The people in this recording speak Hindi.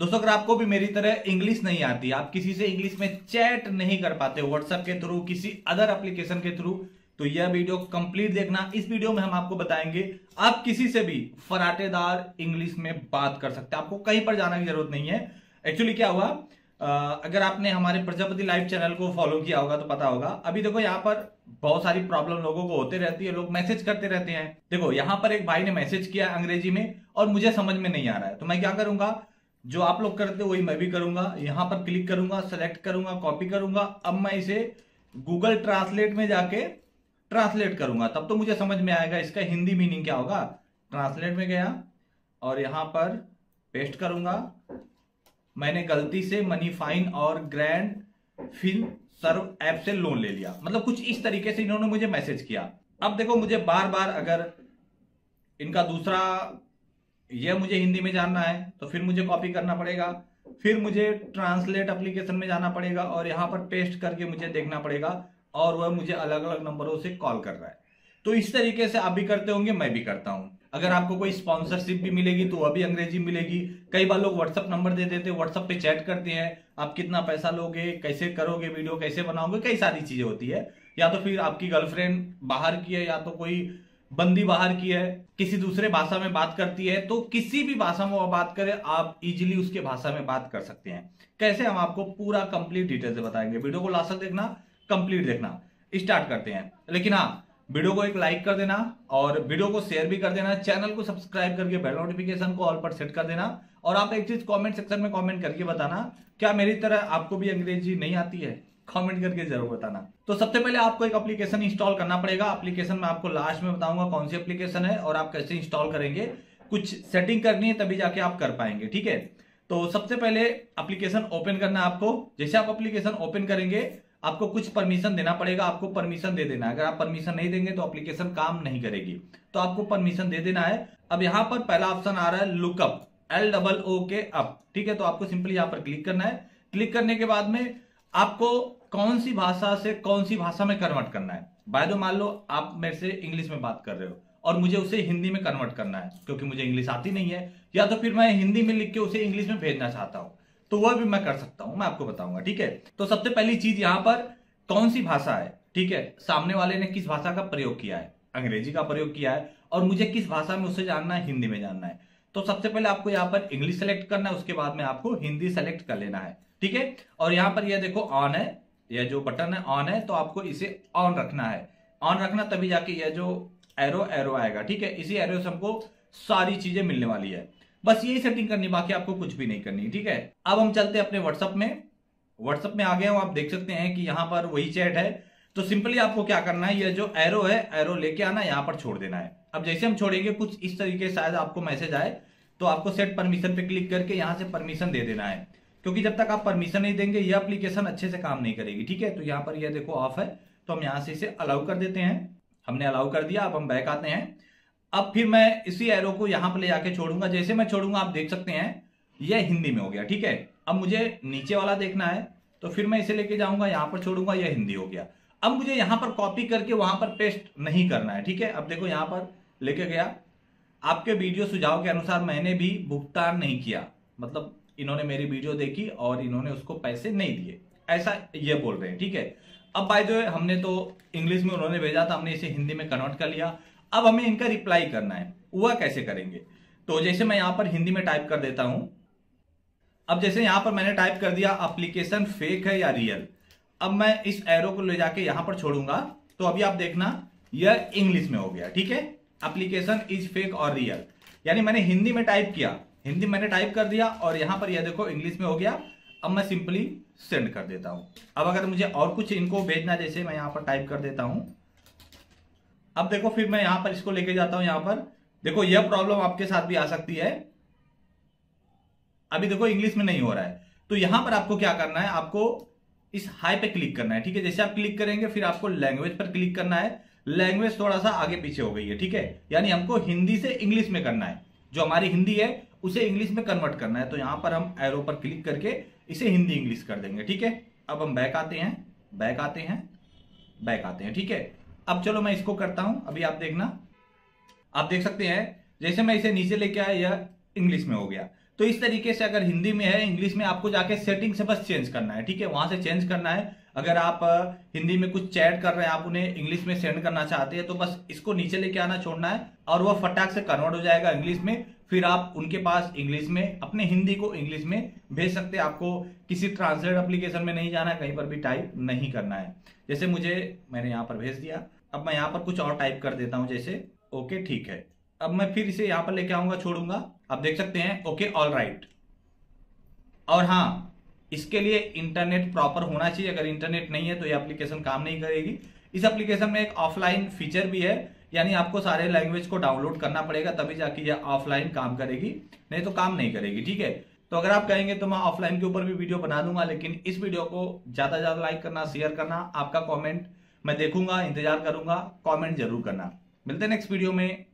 दोस्तों अगर आपको भी मेरी तरह इंग्लिश नहीं आती, आप किसी से इंग्लिश में चैट नहीं कर पाते व्हाट्सएप के थ्रू, किसी अदर एप्लीकेशन के थ्रू, तो यह वीडियो कंप्लीट देखना। इस वीडियो में हम आपको बताएंगे आप किसी से भी फराटेदार इंग्लिश में बात कर सकते हैं, आपको कहीं पर जाने की जरूरत नहीं है। एक्चुअली क्या हुआ, अगर आपने हमारे प्रजापति लाइव चैनल को फॉलो किया होगा तो पता होगा। अभी देखो यहाँ पर बहुत सारी प्रॉब्लम लोगों को होते रहती है, लोग मैसेज करते रहते हैं। देखो यहाँ पर एक भाई ने मैसेज किया अंग्रेजी में और मुझे समझ में नहीं आ रहा है, तो मैं क्या करूंगा, जो आप लोग करते हो वही मैं भी करूंगा। यहाँ पर क्लिक करूंगा, सेलेक्ट करूंगा, कॉपी करूंगा, अब मैं इसे गूगल ट्रांसलेट में जाके ट्रांसलेट करूंगा, तब तो मुझे समझ में आएगा इसका हिंदी मीनिंग क्या होगा। ट्रांसलेट में गया और यहां पर पेस्ट करूंगा। मैंने गलती से मनी फाइन और ग्रैंड फिन सर्व ऐप से लोन ले लिया, मतलब कुछ इस तरीके से इन्होंने मुझे मैसेज किया। अब देखो मुझे बार बार अगर इनका दूसरा यह मुझे हिंदी में जानना है तो फिर मुझे कॉपी करना पड़ेगा, फिर मुझे ट्रांसलेट एप्लीकेशन में जाना पड़ेगा और यहां पर पेस्ट करके मुझे देखना पड़ेगा और वह मुझे अलग अलग नंबरों से कॉल कर रहा है। तो इस तरीके से आप भी करते होंगे, मैं भी करता हूं। अगर आपको कोई स्पॉन्सरशिप भी मिलेगी तो वह भी अंग्रेजी मिलेगी। कई बार लोग व्हाट्सएप नंबर दे देते हैं, व्हाट्सएप पे चैट करते हैं, आप कितना पैसा लोगे, कैसे करोगे, वीडियो कैसे बनाओगे, कई सारी चीजें होती है। या तो फिर आपकी गर्लफ्रेंड बाहर की है, या तो कोई बंदी बाहर की है, किसी दूसरे भाषा में बात करती है, तो किसी भी भाषा में वह बात करे आप इजीली उसके भाषा में बात कर सकते हैं। कैसे, हम आपको पूरा कंप्लीट डिटेल से बताएंगे। वीडियो को लास्ट तक देखना, कंप्लीट देखना। स्टार्ट करते हैं, लेकिन हाँ वीडियो को एक लाइक कर देना और वीडियो को शेयर भी कर देना। चैनल को सब्सक्राइब करके बेल नोटिफिकेशन को ऑल पर सेट कर देना। और आप एक चीज कमेंट सेक्शन में कमेंट करके बताना, क्या मेरी तरह आपको भी अंग्रेजी नहीं आती है, कमेंट करके जरूर बताना। तो सबसे पहले आपको एक एप्लीकेशन इंस्टॉल करना पड़ेगा। एप्लीकेशन में आपको लास्ट में बताऊंगा कौन सी एप्लीकेशन है और आप कैसे इंस्टॉल करेंगे, कुछ सेटिंग करनी है तभी जाके आप कर पाएंगे, ठीक है। तो सबसे पहले एप्लीकेशन ओपन करना आपको। जैसे आप एप्लीकेशन ओपन करेंगे आपको कुछ परमिशन देना पड़ेगा, आपको परमिशन दे देना है। अगर आप परमिशन नहीं देंगे तो एप्लीकेशन काम नहीं करेगी, तो आपको परमिशन दे देना है। अब यहाँ पर पहला ऑप्शन आ रहा है लुकअप, LOOKUP, ठीक है। तो आपको सिंपली यहाँ पर क्लिक करना है। क्लिक करने के बाद में आपको कौन सी भाषा से कौन सी भाषा में कन्वर्ट करना है। बाय द वे मान लो आप मेरे से इंग्लिश में बात कर रहे हो और मुझे उसे हिंदी में कन्वर्ट करना है क्योंकि मुझे इंग्लिश आती नहीं है, या तो फिर मैं हिंदी में लिख के उसे इंग्लिश में भेजना चाहता हूँ, तो वह भी मैं कर सकता हूं, मैं आपको बताऊंगा, ठीक है। तो सबसे पहली चीज यहां पर कौन सी भाषा है, ठीक है, सामने वाले ने किस भाषा का प्रयोग किया है, अंग्रेजी का प्रयोग किया है, और मुझे किस भाषा में उसे जानना है, हिंदी में जानना है। तो सबसे पहले आपको यहाँ पर इंग्लिश सेलेक्ट करना है, उसके बाद में आपको हिंदी सेलेक्ट कर लेना है, ठीक है। और यहाँ पर यह देखो ऑन है, यह जो बटन है ऑन है, तो आपको इसे ऑन रखना है। ऑन रखना तभी जाके यह जो एरो आएगा, ठीक है, इसी एरो से हमको सारी चीजें मिलने वाली है। बस यही सेटिंग करनी, बाकी आपको कुछ भी नहीं करनी, ठीक है। अब हम चलते हैं अपने व्हाट्सएप में। व्हाट्सएप में आ गए हो, आप देख सकते हैं कि यहाँ पर वही चैट है। तो सिंपली आपको क्या करना है, ये जो एरो है, एरो लेके आना, यहाँ पर छोड़ देना है। अब जैसे हम छोड़ेंगे कुछ इस तरीके, शायद आपको मैसेज आए, तो आपको सेट परमिशन पे क्लिक करके यहाँ से परमिशन दे देना है, क्योंकि जब तक आप परमिशन नहीं देंगे ये एप्लीकेशन अच्छे से काम नहीं करेगी, ठीक है। तो यहाँ पर यह देखो ऑफ है, तो हम यहाँ से इसे अलाउ कर देते हैं। हमने अलाउ कर दिया। अब हम बैक आते हैं। अब फिर मैं इसी एरो को यहां पर ले जाके छोड़ूंगा। जैसे मैं छोड़ूंगा आप देख सकते हैं यह हिंदी में हो गया, ठीक है। अब मुझे नीचे वाला देखना है, तो फिर मैं इसे लेके जाऊंगा, यहां पर छोड़ूंगा, यह हिंदी हो गया। अब मुझे यहां पर कॉपी करके वहां पर पेस्ट नहीं करना है, ठीक है। अब देखो यहां पर लेके गया, आपके वीडियो सुझाव के अनुसार मैंने भी भुगतान नहीं किया, मतलब इन्होंने मेरी वीडियो देखी और इन्होंने उसको पैसे नहीं दिए, ऐसा ये बोल रहे हैं, ठीक है। अब बाय द वे हमने तो इंग्लिश में उन्होंने भेजा था, हमने इसे हिंदी में कन्वर्ट कर लिया। अब हमें इनका रिप्लाई करना है, वह कैसे करेंगे। तो जैसे मैं यहां पर हिंदी में टाइप कर देता हूं। अब जैसे यहां पर मैंने टाइप कर दिया एप्लीकेशन फेक है या रियल। अब मैं इस एरो को ले जाके यहां पर छोड़ूंगा, तो अभी आप देखना यह इंग्लिश में हो गया, ठीक है। एप्लीकेशन इज फेक और रियल, यानी मैंने हिंदी में टाइप किया, हिंदी मैंने टाइप कर दिया और यहां पर यह देखो इंग्लिश में हो गया। अब मैं सिंपली सेंड कर देता हूं। अब अगर मुझे और कुछ इनको भेजना, जैसे मैं यहां पर टाइप कर देता हूं। अब देखो फिर मैं यहां पर इसको लेके जाता हूं, यहां पर देखो यह प्रॉब्लम आपके साथ भी आ सकती है। अभी देखो इंग्लिश में नहीं हो रहा है, तो यहां पर आपको क्या करना है, आपको इस हाई पे क्लिक करना है, ठीक है। जैसे आप क्लिक करेंगे फिर आपको लैंग्वेज पर क्लिक करना है। लैंग्वेज थोड़ा सा आगे पीछे हो गई है, ठीक है, यानी हमको हिंदी से इंग्लिश में करना है, जो हमारी हिंदी है उसे इंग्लिश में कन्वर्ट करना है। तो यहां पर हम एरो पर क्लिक करके इसे हिंदी इंग्लिश कर देंगे, ठीक है। अब हम बैक आते हैं, बैक आते हैं, बैक आते हैं, ठीक है। अब चलो मैं इसको करता हूं। अभी आप देखना, आप देख सकते हैं जैसे मैं इसे नीचे लेके आया, यह इंग्लिश में हो गया। तो इस तरीके से अगर हिंदी में है, इंग्लिश में आपको जाके सेटिंग से बस चेंज करना है, ठीक है, वहां से चेंज करना है। अगर आप हिंदी में कुछ चैट कर रहे हैं, आप उन्हें इंग्लिश में सेंड करना चाहते हैं, तो बस इसको नीचे लेके आना छोड़ना है और वह फटाक से कन्वर्ट हो जाएगा इंग्लिश में। फिर आप उनके पास इंग्लिश में अपने हिंदी को इंग्लिश में भेज सकते हैं। आपको किसी ट्रांसलेट एप्लीकेशन में नहीं जाना, कहीं पर भी टाइप नहीं करना है। जैसे मैंने यहाँ पर भेज दिया, अब मैं यहाँ पर कुछ और टाइप कर देता हूँ, जैसे ओके ठीक है। अब मैं फिर इसे यहाँ पर लेके आऊंगा, छोड़ूंगा, आप देख सकते हैं ओके ऑल राइट। और हाँ, इसके लिए इंटरनेट प्रॉपर होना चाहिए। अगर इंटरनेट नहीं है तो ये एप्लीकेशन काम नहीं करेगी। इस एप्लीकेशन में एक ऑफलाइन फीचर भी है, यानी आपको सारे लैंग्वेज को डाउनलोड करना पड़ेगा, तभी जाके ये ऑफलाइन काम करेगी, नहीं तो काम नहीं करेगी, ठीक है। तो अगर आप कहेंगे तो मैं ऑफलाइन के ऊपर भी वीडियो बना दूंगा, लेकिन इस वीडियो को ज्यादा से ज्यादा लाइक करना, शेयर करना, आपका कॉमेंट मैं देखूंगा, इंतजार करूंगा, कॉमेंट जरूर करना। मिलते हैं नेक्स्ट वीडियो में।